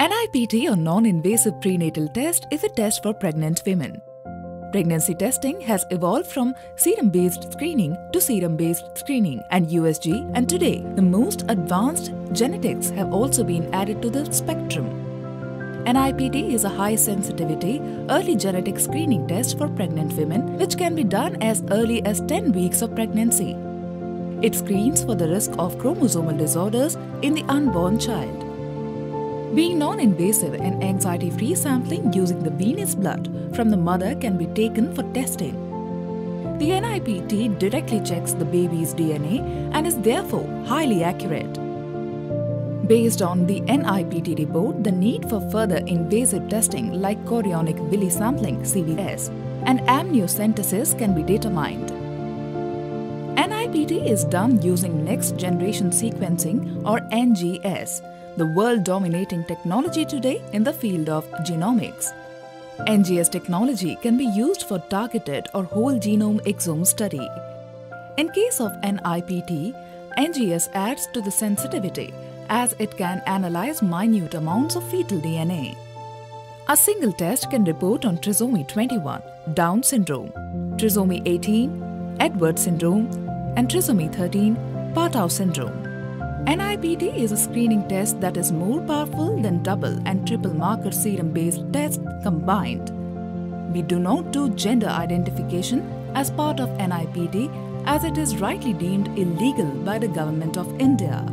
NIPT or non-invasive prenatal test is a test for pregnant women. Pregnancy testing has evolved from serum-based screening to serum-based screening and USG, and today the most advanced genetics have also been added to the spectrum. NIPT is a high-sensitivity, early genetic screening test for pregnant women which can be done as early as 10 weeks of pregnancy. It screens for the risk of chromosomal disorders in the unborn child. Being non-invasive and anxiety-free, sampling using the venous blood from the mother can be taken for testing. The NIPT directly checks the baby's DNA and is therefore highly accurate. Based on the NIPT report, the need for further invasive testing like chorionic villi sampling (CVS) and amniocentesis can be determined. NIPT is done using next-generation sequencing or NGS, the world-dominating technology today in the field of genomics. NGS technology can be used for targeted or whole genome exome study. In case of NIPT, NGS adds to the sensitivity, as it can analyze minute amounts of fetal DNA. A single test can report on trisomy 21, Down syndrome, trisomy 18, Edward syndrome, and trisomy 13, Patau syndrome. NIPT is a screening test that is more powerful than double and triple marker serum-based tests combined. We do not do gender identification as part of NIPT, as it is rightly deemed illegal by the Government of India.